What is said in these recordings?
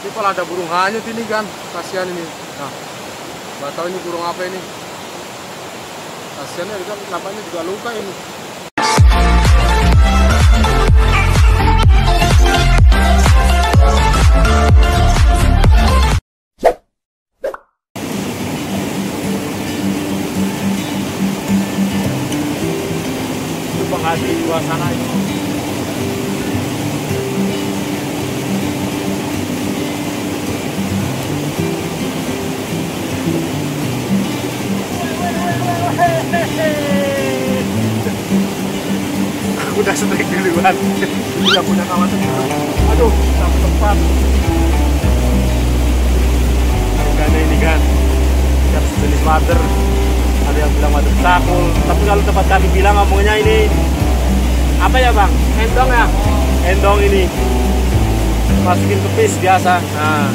Ini kalau ada burung hanyut ini kan, kasihan ini. Nah, nggak tahu ini burung apa ini. Kasihannya juga, lapaknya juga luka ini. Itu penghati suasana itu. Udah setrik duluan, udah punya kawan sendiri. Aduh, sampai tempat. Ikannya ini kan, ikan sejenis wader. Ada yang bilang wader cakul, tapi kalau tempat kami bilang ngomongnya ini apa ya bang? Endong ya? Endong ini, masukin kepis biasa. Nah.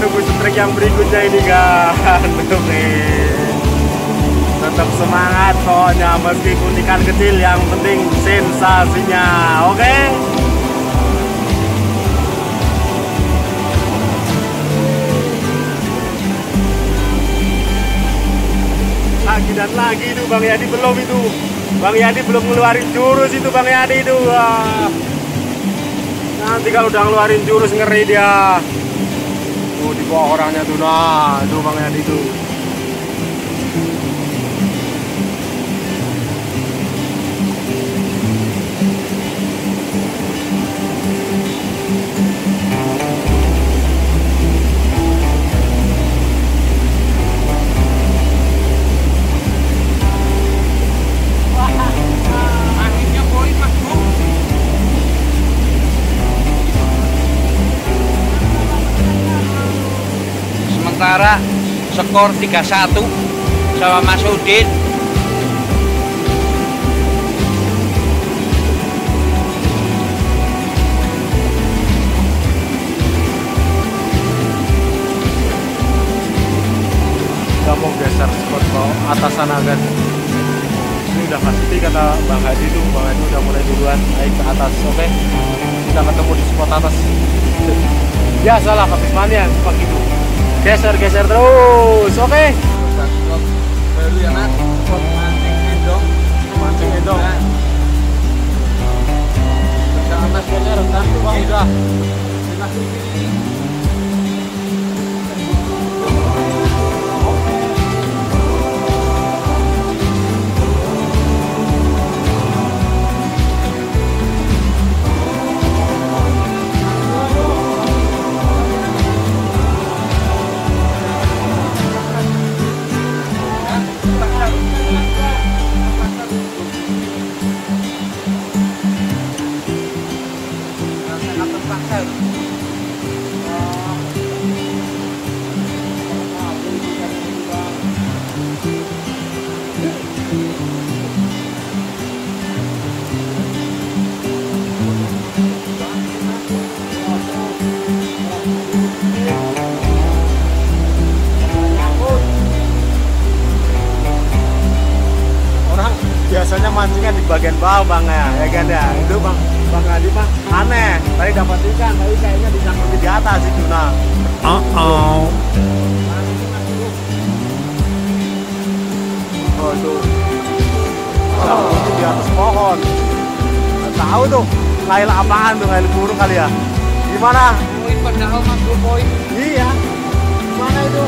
Nunggu setrik yang berikutnya ini kan. Tetap semangat soalnya, meskipun ikan kecil yang penting sensasinya. Oke? Lagi dan lagi itu Bang Yadi belum itu. Bang Yadi belum ngeluarin jurus itu Bang Yadi itu. Wah. Nanti kalau udah ngeluarin jurus ngeri dia. Tuh di bawah orangnya tuh, nah itu Bang Yadi itu. Sementara skor 3-1 sama Mas Udin. Kita mau geser skor ke atasan agak. Ini udah pasti kata Bang Haji tuh, Bang Haji udah mulai duluan naik ke atas. Oke, kita ketemu di spot atas. Biasalah Kepis Mania seperti itu. Geser-geser terus, oke? Baru ya Nat, mancing endong. Mancing endong. Ke atas biasanya rentan tuh Bang, udah. Enak ini. Biasanya mancingnya di bagian bawah Bang ya, ya kan ya. Itu Bang Adi mah aneh. Tadi dapat ikan, tapi kayaknya disangkut di atas itu nah. Oh tuh. Itu di atas pohon. Nggak tahu tuh, lail apaan tuh, lail burung kali ya. Gimana? Poin padahal Mas poin. Iya. Gimana itu?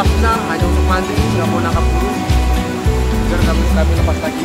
lepas na, hanya untuk mandi, nggak mau nangkap dulu biar kami lepas lagi.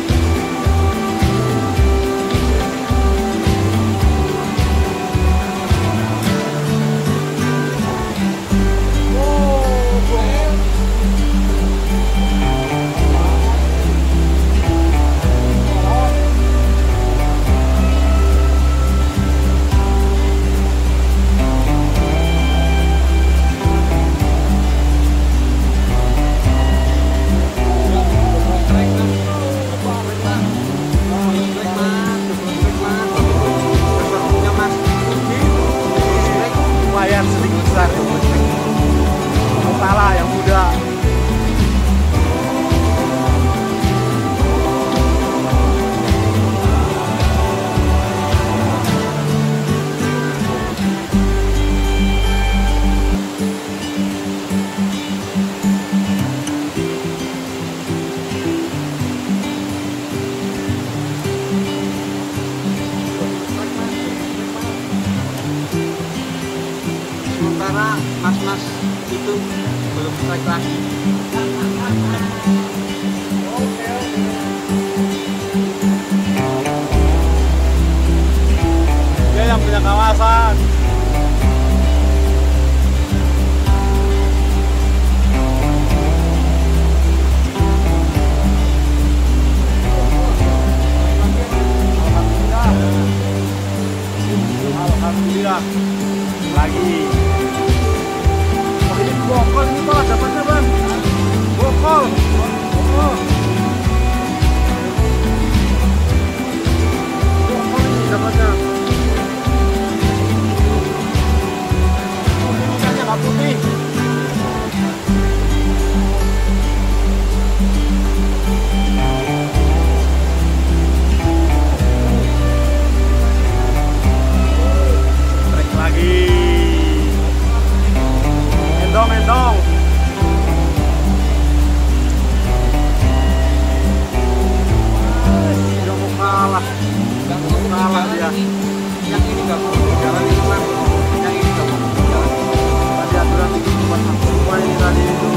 Sementara mas-mas itu belum strike lagi. Dia yang punya kawasan. Alhamdulillah. Lagi. Bokol ini Pak, dapatnya Bang. Bokol ini dapatnya. Ini ikannya nggak putih. Strike lagi. Endong. Nggak mau kalah. Nggak mau kalah dia. Yang ini nggak mau jalan ini kan. Yang ini nggak mau jalan. Tadi aturan itu cuma satu rumah ini tadi itu.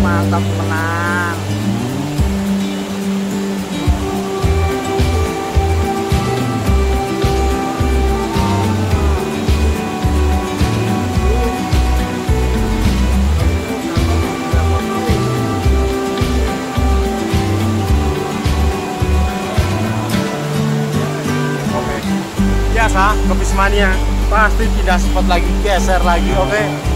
Mantap, menang. Biasa, Kepis Mania pasti tidak sempat lagi geser lagi, oke?